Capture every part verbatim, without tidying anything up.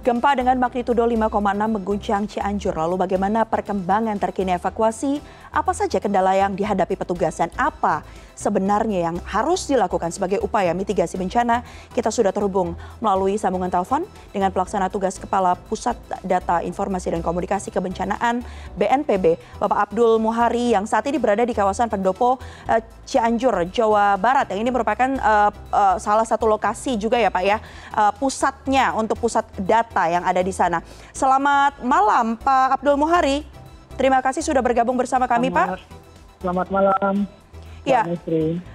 Gempa dengan magnitudo lima koma enam mengguncang Cianjur. Lalu bagaimana perkembangan terkini evakuasi? Apa saja kendala yang dihadapi petugas dan apa sebenarnya yang harus dilakukan sebagai upaya mitigasi bencana? Kita sudah terhubung melalui sambungan telepon dengan pelaksana tugas Kepala Pusat Data Informasi dan Komunikasi Kebencanaan B N P B, Bapak Abdul Muhari, yang saat ini berada di kawasan pendopo Cianjur, Jawa Barat, yang ini merupakan uh, uh, salah satu lokasi juga ya Pak ya, uh, pusatnya untuk pusat data yang ada di sana. Selamat malam Pak Abdul Muhari. Terima kasih sudah bergabung bersama kami, selamat, Pak. Selamat malam. Ya.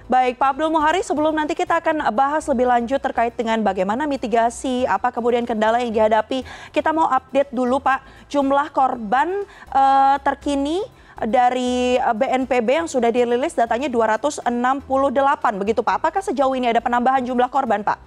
Baik Pak Abdul Muhari, sebelum nanti kita akan bahas lebih lanjut terkait dengan bagaimana mitigasi, apa kemudian kendala yang dihadapi. Kita mau update dulu Pak, jumlah korban eh, terkini dari B N P B yang sudah dirilis datanya dua ratus enam puluh delapan begitu Pak. Apakah sejauh ini ada penambahan jumlah korban Pak?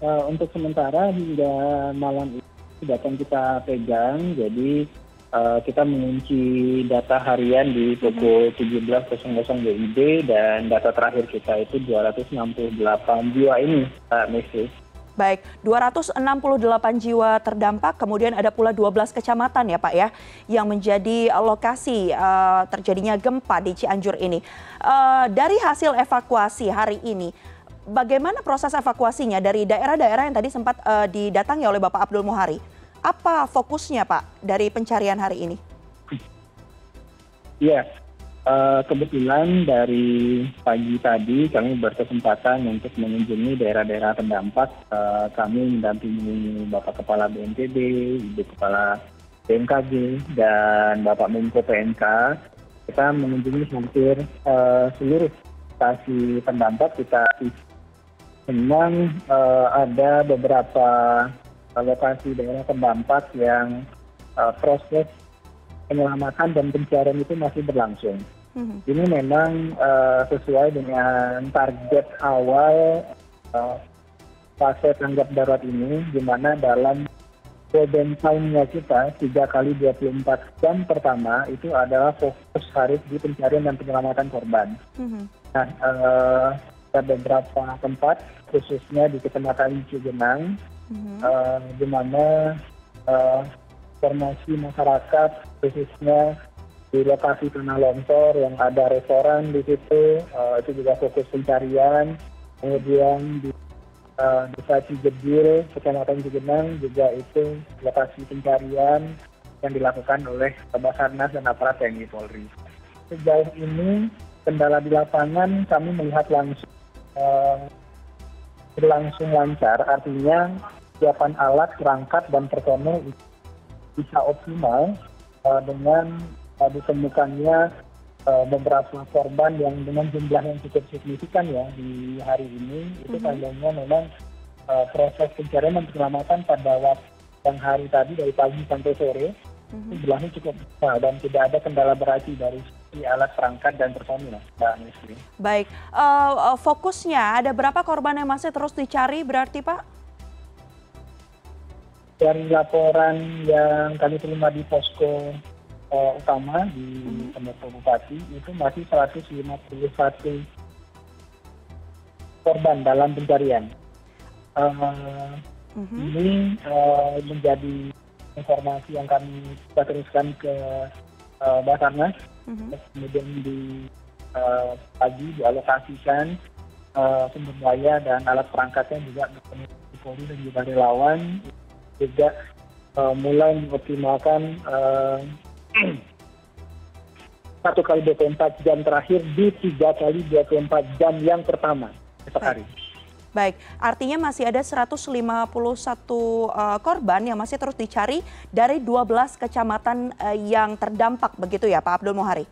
Uh, untuk sementara hingga malam itu data kita pegang, jadi uh, kita mengunci data harian di pukul tujuh belas nol nol W I B dan data terakhir kita itu dua ratus enam puluh delapan jiwa ini, Pak Mesri. Baik, dua ratus enam puluh delapan jiwa terdampak, kemudian ada pula dua belas kecamatan ya Pak ya, yang menjadi lokasi uh, terjadinya gempa di Cianjur ini. Uh, dari hasil evakuasi hari ini, bagaimana proses evakuasinya dari daerah-daerah yang tadi sempat uh, didatangi oleh Bapak Abdul Muhari? Apa fokusnya Pak dari pencarian hari ini? Ya, uh, kebetulan dari pagi tadi kami berkesempatan untuk mengunjungi daerah-daerah terdampak. Uh, kami mendampingi Bapak Kepala B N P B, Ibu Kepala B M K G, dan Bapak Menko P N K. Kita mengunjungi hampir uh, seluruh lokasi terdampak. Kita memang uh, ada beberapa lokasi daerah terdampak yang uh, proses penyelamatan dan pencarian itu masih berlangsung. Mm-hmm. Ini memang uh, sesuai dengan target awal uh, fase tanggap darurat ini, di mana dalam golden time-nya kita tiga kali dua puluh empat jam pertama itu adalah fokus harus di pencarian dan penyelamatan korban. Mm-hmm. Nah, uh, ada beberapa tempat, khususnya di Kecamatan Cugenang, mm-hmm. uh, di mana uh, informasi masyarakat, khususnya di lokasi tanah longsor yang ada restoran di situ, uh, itu juga fokus pencarian. Kemudian di uh, Desa Cijedil, Kecamatan Cugenang juga itu lokasi pencarian yang dilakukan oleh Basarnas dan aparat T N I Polri. Sejauh ini kendala di lapangan kami melihat langsung uh, berlangsung lancar, artinya siapan alat, perangkat, dan personel bisa optimal uh, dengan uh, ditemukannya uh, beberapa korban yang dengan jumlah yang cukup signifikan ya di hari ini. Itu tandanya memang uh, proses pencarian dan penyelamatan pada waktu yang hari tadi dari pagi sampai sore jumlahnya cukup besar dan tidak ada kendala berarti dari alat perangkat dan personil. Baik, uh, fokusnya ada berapa korban yang masih terus dicari berarti Pak? Dari laporan yang kami terima di posko uh, utama di Pendopo hmm. Bupati itu masih seratus lima puluh satu korban dalam pencarian. Uh, hmm. Ini uh, menjadi informasi yang kami teruskan ke uh, Basarnas, mm-hmm. kemudian di uh, pagi dialokasikan uh, sumber daya dan alat perangkatnya juga di Polri dan juga relawan, juga uh, mulai mengoptimalkan satu uh, kali dua puluh empat jam terakhir di tiga kali dua puluh empat jam yang pertama esok hari. Baik, artinya masih ada seratus lima puluh satu uh, korban yang masih terus dicari dari dua belas kecamatan uh, yang terdampak begitu ya Pak Abdul Muhari?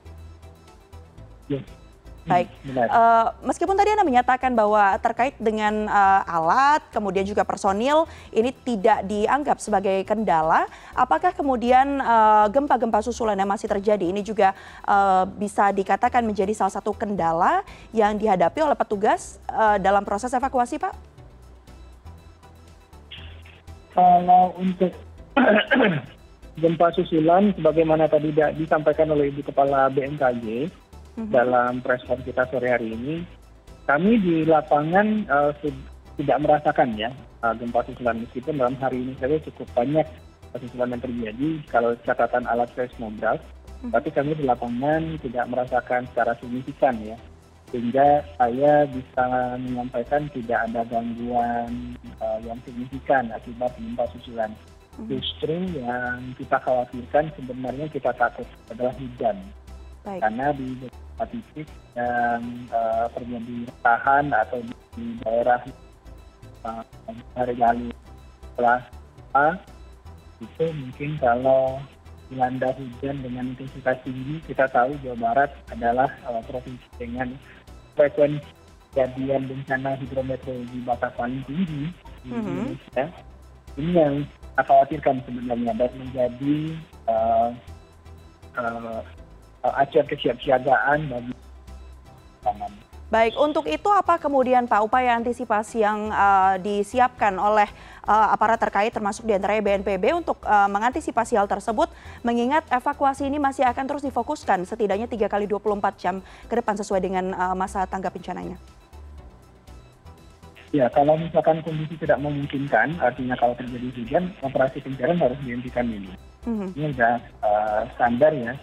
Ya. Baik, uh, meskipun tadi Anda menyatakan bahwa terkait dengan uh, alat, kemudian juga personil, ini tidak dianggap sebagai kendala, apakah kemudian gempa-gempa uh, susulan yang masih terjadi ini juga uh, bisa dikatakan menjadi salah satu kendala yang dihadapi oleh petugas uh, dalam proses evakuasi Pak? Kalau untuk gempa susulan, sebagaimana tadi disampaikan oleh Ibu Kepala B M K G, dalam preskon kita sore hari ini, kami di lapangan uh, tidak merasakan ya gempa susulan, meskipun dalam hari ini saja cukup banyak susulan yang terjadi kalau catatan alat seismograf, hmm. tapi kami di lapangan tidak merasakan secara signifikan ya, sehingga saya bisa menyampaikan tidak ada gangguan uh, yang signifikan akibat gempa susulan. Hmm. Justru yang kita khawatirkan sebenarnya kita takut adalah hujan. Baik. Karena di beberapa titik yang uh, terjadi tahan atau di, di daerah uh, hari lalu setelah uh, itu mungkin kalau dilanda hujan dengan intensitas tinggi, kita tahu Jawa Barat adalah uh, provinsi dengan frekuensi kejadian bencana hidrometeorologi basah paling tinggi di Indonesia. Mm-hmm. Ini yang kita khawatirkan sebenarnya dan menjadi uh, uh, acuan kesiapsiagaan bagi pangan. Baik, untuk itu apa kemudian Pak upaya antisipasi yang uh, disiapkan oleh uh, aparat terkait termasuk diantaranya B N P B untuk uh, mengantisipasi hal tersebut, mengingat evakuasi ini masih akan terus difokuskan setidaknya tiga kali dua puluh empat jam ke depan sesuai dengan uh, masa tanggap bencananya? Ya, kalau misalkan kondisi tidak memungkinkan, artinya kalau terjadi hujan, operasi pencarian harus dihentikan dulu. Mm-hmm. Ini sudah uh, standar ya,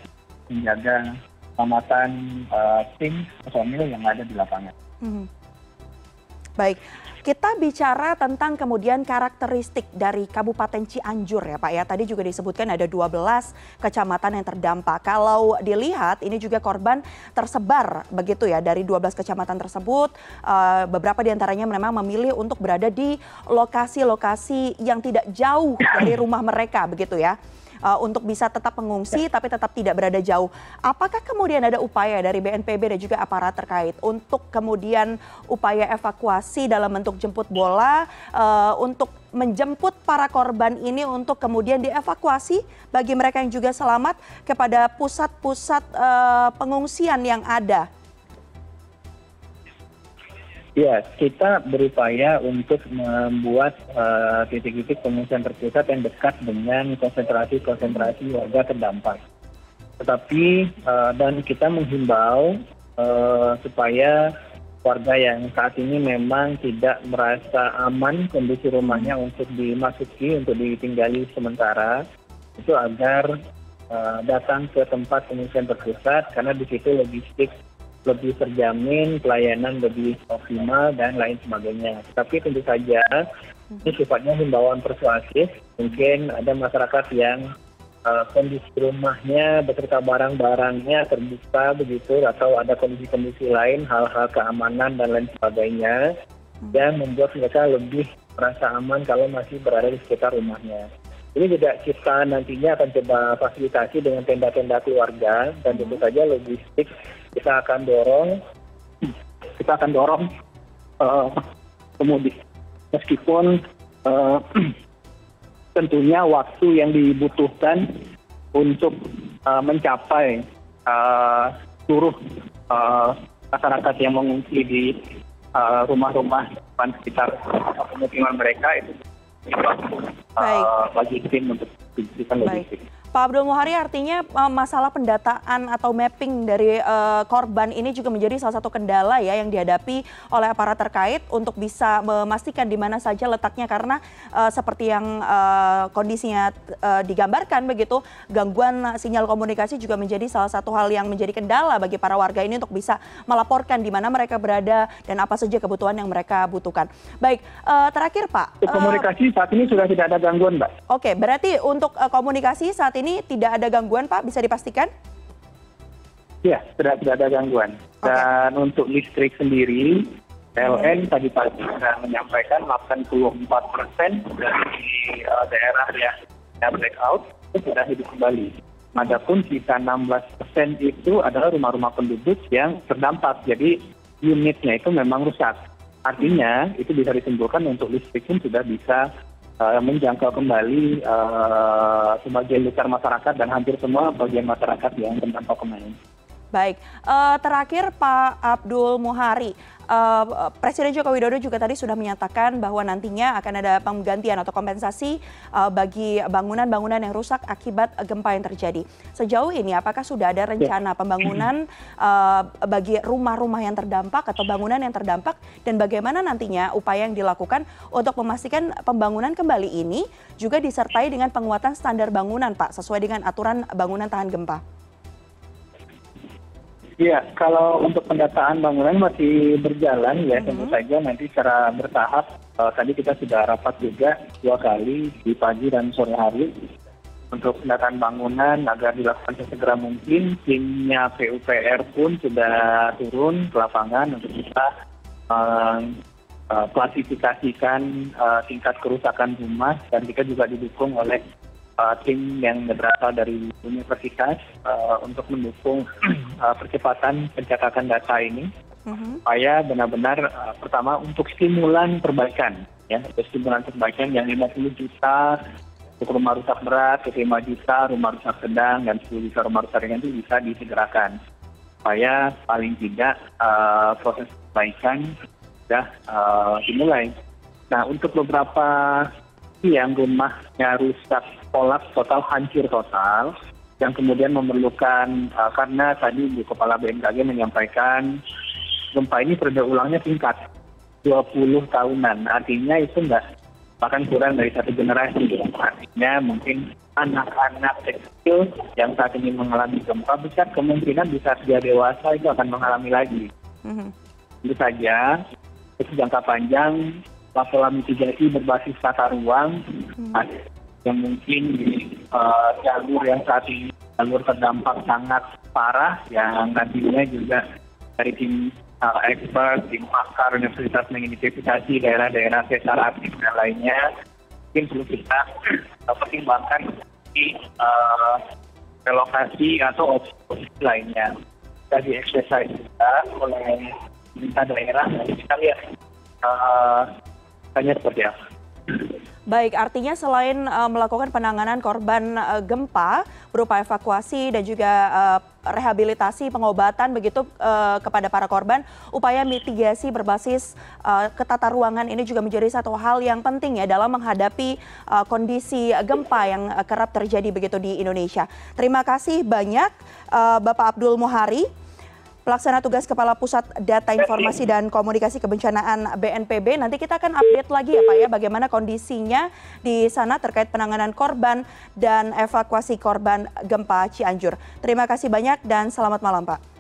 menjaga keselamatan uh, tim personil yang ada di lapangan. Hmm. Baik, kita bicara tentang kemudian karakteristik dari Kabupaten Cianjur ya Pak ya. Tadi juga disebutkan ada dua belas kecamatan yang terdampak. Kalau dilihat ini juga korban tersebar begitu ya dari dua belas kecamatan tersebut. Uh, beberapa diantaranya memang memilih untuk berada di lokasi-lokasi yang tidak jauh dari rumah mereka begitu ya. Uh, untuk bisa tetap mengungsi tapi tetap tidak berada jauh. Apakah kemudian ada upaya dari B N P B dan juga aparat terkait untuk kemudian upaya evakuasi dalam bentuk jemput bola uh, untuk menjemput para korban ini untuk kemudian dievakuasi bagi mereka yang juga selamat kepada pusat-pusat uh, pengungsian yang ada? Ya, kita berupaya untuk membuat uh, titik-titik pengungsian terpusat yang dekat dengan konsentrasi-konsentrasi warga terdampak. Tetapi, uh, dan kita menghimbau uh, supaya warga yang saat ini memang tidak merasa aman kondisi rumahnya untuk dimasuki, untuk ditinggali sementara, itu agar uh, datang ke tempat pengungsian terpusat karena di situ logistik lebih terjamin, pelayanan lebih optimal, dan lain sebagainya. Tapi tentu saja, ini sifatnya himbauan persuasif. Mungkin ada masyarakat yang uh, kondisi rumahnya beserta barang-barangnya terbuka begitu, atau ada kondisi-kondisi lain, hal-hal keamanan, dan lain sebagainya, yang membuat mereka lebih merasa aman kalau masih berada di sekitar rumahnya. Ini juga kita nantinya akan coba fasilitasi dengan tenda-tenda keluarga dan tentu saja logistik kita akan dorong, kita akan dorong uh, pemudik meskipun uh, tentunya waktu yang dibutuhkan untuk uh, mencapai uh, seluruh uh, masyarakat yang mengungsi di uh, rumah-rumah sekitar pemukiman mereka itu. Baik. Bagi tim untuk pendidikan logistik. Pak Abdul Muhari, artinya masalah pendataan atau mapping dari uh, korban ini juga menjadi salah satu kendala ya yang dihadapi oleh aparat terkait untuk bisa memastikan di mana saja letaknya karena uh, seperti yang uh, kondisinya uh, digambarkan begitu, gangguan sinyal komunikasi juga menjadi salah satu hal yang menjadi kendala bagi para warga ini untuk bisa melaporkan di mana mereka berada dan apa saja kebutuhan yang mereka butuhkan. Baik, uh, terakhir Pak. Untuk komunikasi uh, saat ini sudah tidak ada gangguan, Mbak. Oke, okay, berarti untuk uh, komunikasi saat ini tidak ada gangguan Pak, bisa dipastikan? Ya, tidak, tidak ada gangguan. Okay. Dan untuk listrik sendiri, P L N hmm. tadi pagi sudah menyampaikan delapan puluh empat persen dari uh, daerah yang blackout itu sudah hidup kembali. Adapun sisa enam belas persen itu adalah rumah-rumah penduduk yang terdampak, jadi unitnya itu memang rusak. Artinya itu bisa disimpulkan untuk listrik pun sudah bisa menjangkau kembali uh, sebagian besar masyarakat dan hampir semua bagian masyarakat yang terdampak kemarin. Baik, uh, terakhir Pak Abdul Muhari, uh, Presiden Joko Widodo juga tadi sudah menyatakan bahwa nantinya akan ada penggantian atau kompensasi uh, bagi bangunan-bangunan yang rusak akibat gempa yang terjadi. Sejauh ini apakah sudah ada rencana pembangunan uh, bagi rumah-rumah yang terdampak atau bangunan yang terdampak, dan bagaimana nantinya upaya yang dilakukan untuk memastikan pembangunan kembali ini juga disertai dengan penguatan standar bangunan, Pak, sesuai dengan aturan bangunan tahan gempa? Ya, kalau untuk pendataan bangunan masih berjalan ya, tentu saja nanti secara bertahap. Uh, tadi kita sudah rapat juga dua kali di pagi dan sore hari untuk pendataan bangunan agar dilakukan sesegera mungkin. Timnya P U P R pun sudah turun ke lapangan untuk kita uh, uh, klasifikasikan uh, tingkat kerusakan rumah, dan kita juga didukung oleh Uh, tim yang berasal dari universitas uh, untuk mendukung uh, percepatan pencatatan data ini, uh-huh. supaya benar-benar uh, pertama untuk stimulan perbaikan, ya, stimulan perbaikan yang lima puluh juta untuk rumah rusak berat, lima juta rumah rusak sedang, dan sepuluh juta rumah rusak ringan itu bisa disegerakan, supaya paling tidak uh, proses perbaikan sudah uh, dimulai. Nah, untuk beberapa yang rumahnya rusak kolaps total, hancur total, yang kemudian memerlukan, uh, karena tadi Bu Kepala B M K G menyampaikan gempa ini periode ulangnya singkat, dua puluh tahunan, artinya itu enggak, bahkan kurang dari satu generasi. Artinya mungkin anak-anak kecil yang saat ini mengalami gempa besar kemungkinan bisa dia dewasa itu akan mengalami lagi. Mm-hmm. Itu saja, itu jangka panjang. Laporan mitigasi berbasis tata ruang hmm. yang mungkin di uh, jalur yang saat ini jalur terdampak sangat parah, yang nantinya juga dari tim uh, expert, tim pakar universitas mengidentifikasi daerah-daerah secara aktif dan lainnya, mungkin perlu kita uh, pertimbangkan di uh, relokasi atau opsi lainnya. Dari exercise kita oleh pemerintah daerah, nanti kita lihat uh, hanya seperti apa. Baik, artinya selain uh, melakukan penanganan korban uh, gempa berupa evakuasi dan juga uh, rehabilitasi pengobatan begitu uh, kepada para korban, upaya mitigasi berbasis uh, ketataruangan ini juga menjadi satu hal yang penting ya dalam menghadapi uh, kondisi gempa yang uh, kerap terjadi begitu di Indonesia. Terima kasih banyak uh, Bapak Abdul Muhari, Pelaksana Tugas Kepala Pusat Data Informasi dan Komunikasi Kebencanaan B N P B. Nanti kita akan update lagi ya Pak ya, bagaimana kondisinya di sana terkait penanganan korban dan evakuasi korban gempa Cianjur. Terima kasih banyak dan selamat malam Pak.